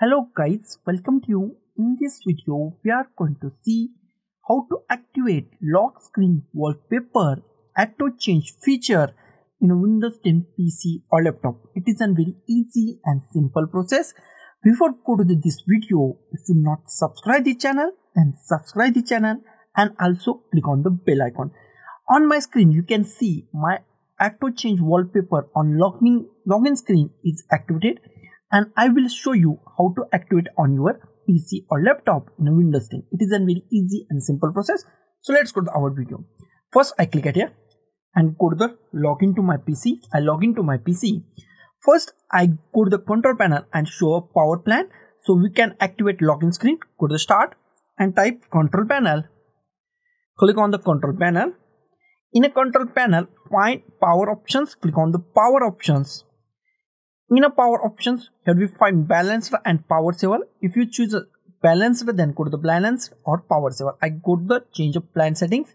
Hello guys, welcome to you. In this video we are going to see how to activate lock screen wallpaper auto change feature in a Windows 10 PC or laptop. It is a very easy and simple process. Before go to this video, if you not subscribe the channel, then subscribe the channel and also click on the bell icon. On my screen you can see my auto change wallpaper on login screen is activated. And I will show you how to activate on your PC or laptop in Windows 10. It is a very easy and simple process. So let's go to our video. First I click at here and go to the login to my PC. I log into my PC. First I go to the control panel and show a power plan. So we can activate login screen. Go to the start and type control panel. Click on the control panel. In a control panel, find power options. Click on the power options. In a power options, here we find balanced and power saver. If you choose balanced, then go to the balanced or power saver. I go to the change of plan settings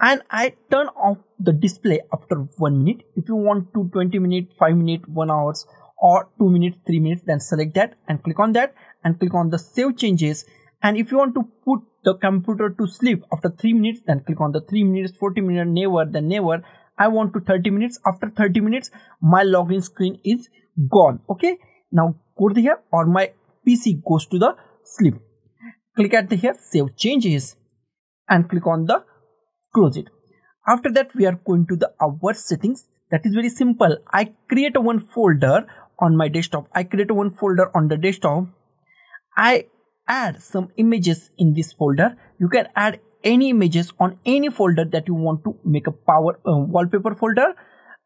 and I turn off the display after 1 minute. If you want to 20 minutes, 5 minutes, 1 hour or 2 minutes, 3 minutes, then select that and click on that and click on the save changes. And if you want to put the computer to sleep after 3 minutes, then click on the 3 minutes, 40 minutes, never, then never. I want to 30 minutes. After 30 minutes, my login screen is gone. Okay. Now go to here or my PC goes to the sleep. Click at the here, save changes and click on the close it. After that, we are going to the our settings. That is very simple. I create one folder on my desktop. I create one folder on the desktop. I add some images in this folder. You can add any images on any folder that you want to make a power wallpaper folder.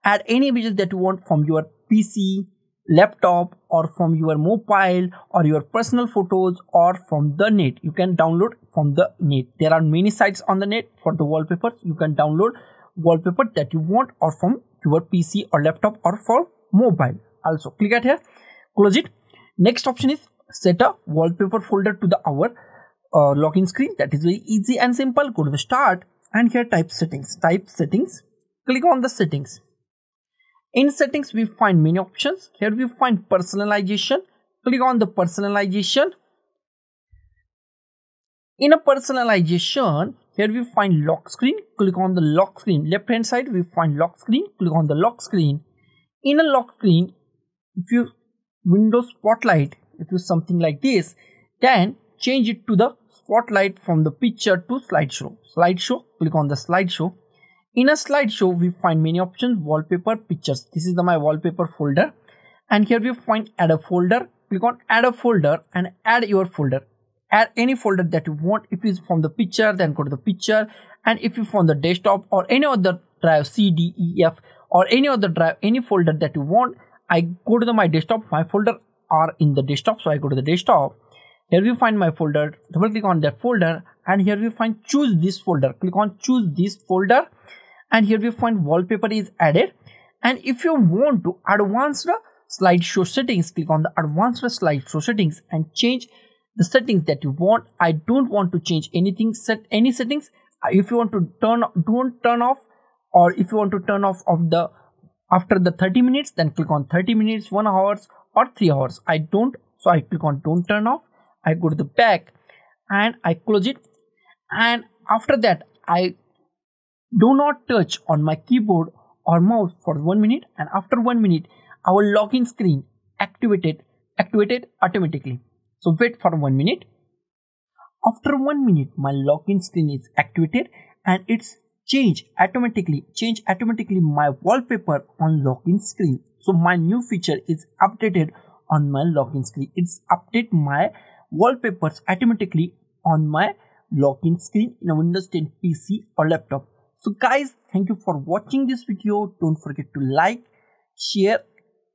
Add any images that you want from your PC, laptop or from your mobile or your personal photos or from the net. You can download from the net. There are many sites on the net for the wallpapers. You can download wallpaper that you want or from your PC or laptop or for mobile. Also click at here, close it. Next option is set a wallpaper folder to the our login screen. That is very easy and simple. Go to the start and here type settings. Click on the settings. In settings we find many options. Here we find personalization. Click on the personalization. In a personalization, here we find lock screen. Click on the lock screen. Left hand side we find lock screen. Click on the lock screen. In a lock screen, if you Windows Spotlight, if you something like this, then change it to the spotlight from the picture to slideshow. Click on the slideshow. In a slideshow, we find many options, wallpaper, pictures. This is my wallpaper folder. And here we find add a folder. Click on add a folder and add your folder. Add any folder that you want. If it's from the picture, then go to the picture. And if it's from the desktop or any other drive, C, D, E, F, or any other drive, any folder that you want. I go to my desktop. My folder are in the desktop. So I go to the desktop. Here we find my folder, double click on that folder and here we find choose this folder. Click on choose this folder and here we find wallpaper is added. And if you want to advanced slideshow settings, click on the advanced slideshow settings and change the settings that you want. I don't want to change anything, set any settings. If you want to turn off, or if you want to turn off of the after the 30 minutes, then click on 30 minutes, 1 hour or 3 hours. I don't, so I click on don't turn off. I go to the back and I close it. And after that, I do not touch on my keyboard or mouse for 1 minute. And after 1 minute, our login screen activated automatically. So wait for 1 minute. After 1 minute, my login screen is activated and it's change automatically my wallpaper on login screen. So my new feature is updated on my login screen. It's update my wallpapers automatically on my login screen in a Windows 10 PC or laptop. So guys, thank you for watching this video. Don't forget to like, share,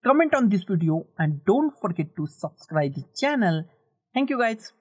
comment on this video and don't forget to subscribe the channel. Thank you guys.